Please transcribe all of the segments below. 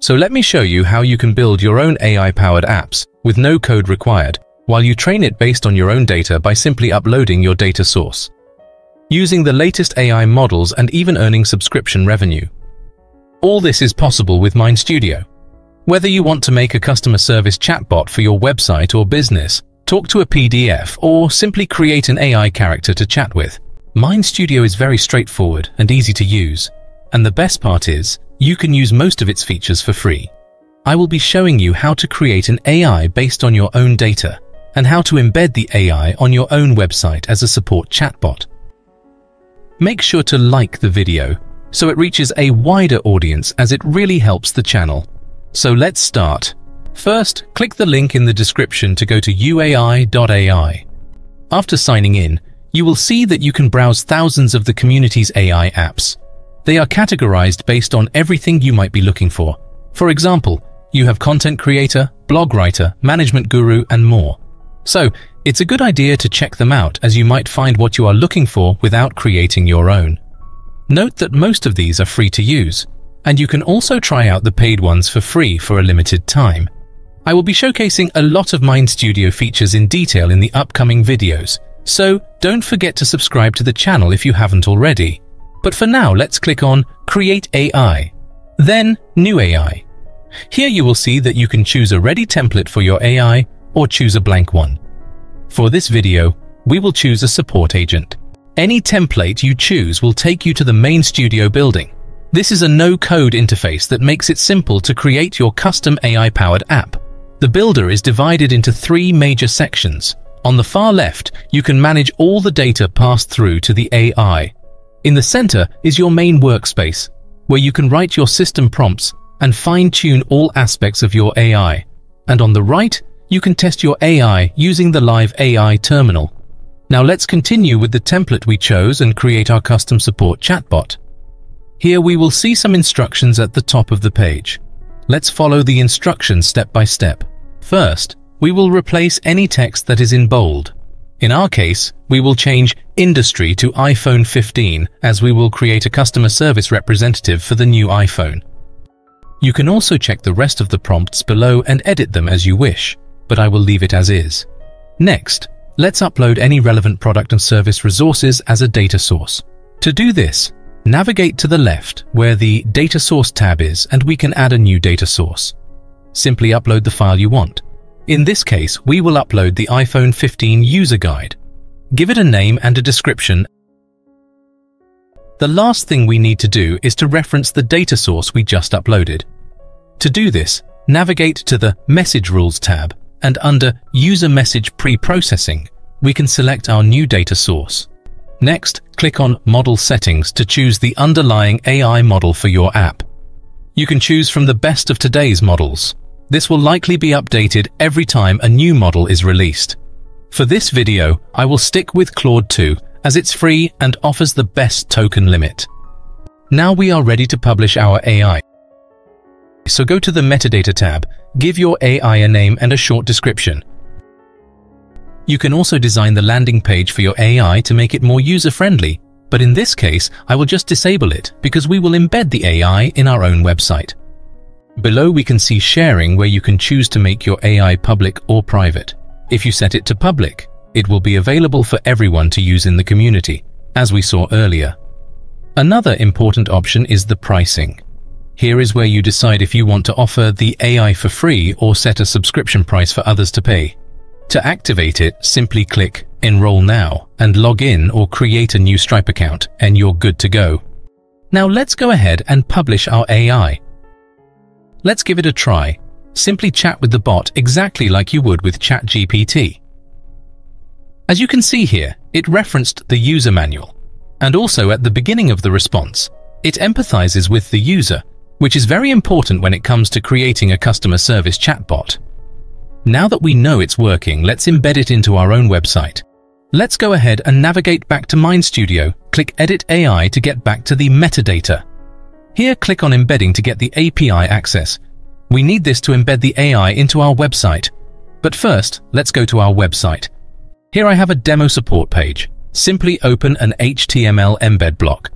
So let me show you how you can build your own AI-powered apps with no code required while you train it based on your own data by simply uploading your data source, using the latest AI models and even earning subscription revenue. All this is possible with MindStudio. Whether you want to make a customer service chatbot for your website or business, talk to a PDF, or simply create an AI character to chat with, MindStudio is very straightforward and easy to use. And the best part is, you can use most of its features for free. I will be showing you how to create an AI based on your own data and how to embed the AI on your own website as a support chatbot. Make sure to like the video so it reaches a wider audience, as it really helps the channel. So let's start. First, click the link in the description to go to uai.ai. After signing in, you will see that you can browse thousands of the community's AI apps. They are categorized based on everything you might be looking for. For example, you have content creator, blog writer, management guru, and more. So, it's a good idea to check them out, as you might find what you are looking for without creating your own. Note that most of these are free to use, and you can also try out the paid ones for free for a limited time. I will be showcasing a lot of MindStudio features in detail in the upcoming videos, so don't forget to subscribe to the channel if you haven't already. But for now, let's click on Create AI, then New AI. Here you will see that you can choose a ready template for your AI or choose a blank one. For this video, we will choose a support agent. Any template you choose will take you to the MindStudio building. This is a no-code interface that makes it simple to create your custom AI-powered app. The builder is divided into three major sections. On the far left, you can manage all the data passed through to the AI. In the center is your main workspace, where you can write your system prompts and fine-tune all aspects of your AI. And on the right, you can test your AI using the live AI terminal. Now let's continue with the template we chose and create our custom support chatbot. Here we will see some instructions at the top of the page. Let's follow the instructions step by step. First, we will replace any text that is in bold. In our case, we will change industry to iPhone 15, as we will create a customer service representative for the new iPhone. You can also check the rest of the prompts below and edit them as you wish, but I will leave it as is. Next, let's upload any relevant product and service resources as a data source. To do this, navigate to the left where the Data Source tab is, and we can add a new data source. Simply upload the file you want. In this case, we will upload the iPhone 15 user guide. Give it a name and a description. The last thing we need to do is to reference the data source we just uploaded. To do this, navigate to the Message Rules tab, and under User Message Pre-Processing, we can select our new data source. Next, click on Model Settings to choose the underlying AI model for your app. You can choose from the best of today's models. This will likely be updated every time a new model is released. For this video, I will stick with Claude 2, as it's free and offers the best token limit. Now we are ready to publish our AI. So go to the Metadata tab, give your AI a name and a short description. You can also design the landing page for your AI to make it more user-friendly, but in this case, I will just disable it because we will embed the AI in our own website. Below we can see sharing, where you can choose to make your AI public or private. If you set it to public, it will be available for everyone to use in the community, as we saw earlier. Another important option is the pricing. Here is where you decide if you want to offer the AI for free or set a subscription price for others to pay. To activate it, simply click Enroll Now and log in or create a new Stripe account, and you're good to go. Now let's go ahead and publish our AI. Let's give it a try. Simply chat with the bot exactly like you would with ChatGPT. As you can see here, it referenced the user manual. And also at the beginning of the response, it empathizes with the user, which is very important when it comes to creating a customer service chatbot. Now that we know it's working, let's embed it into our own website. Let's go ahead and navigate back to MindStudio, click Edit AI to get back to the metadata. Here, click on Embedding to get the API access. We need this to embed the AI into our website. But first, let's go to our website. Here I have a demo support page. Simply open an HTML embed block.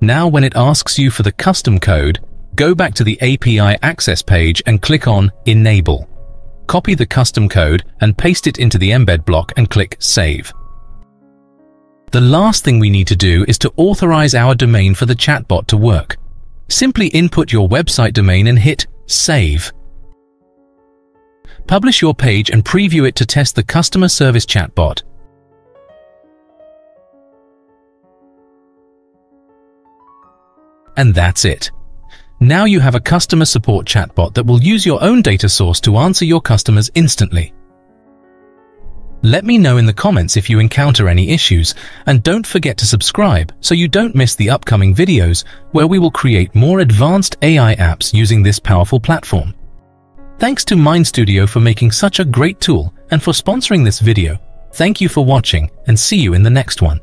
Now when it asks you for the custom code, go back to the API access page and click on Enable. Copy the custom code and paste it into the embed block and click Save. The last thing we need to do is to authorize our domain for the chatbot to work. Simply input your website domain and hit Save. Publish your page and preview it to test the customer service chatbot. And that's it. Now you have a customer support chatbot that will use your own data source to answer your customers instantly. Let me know in the comments if you encounter any issues, and don't forget to subscribe so you don't miss the upcoming videos where we will create more advanced AI apps using this powerful platform. Thanks to MindStudio for making such a great tool and for sponsoring this video. Thank you for watching and see you in the next one.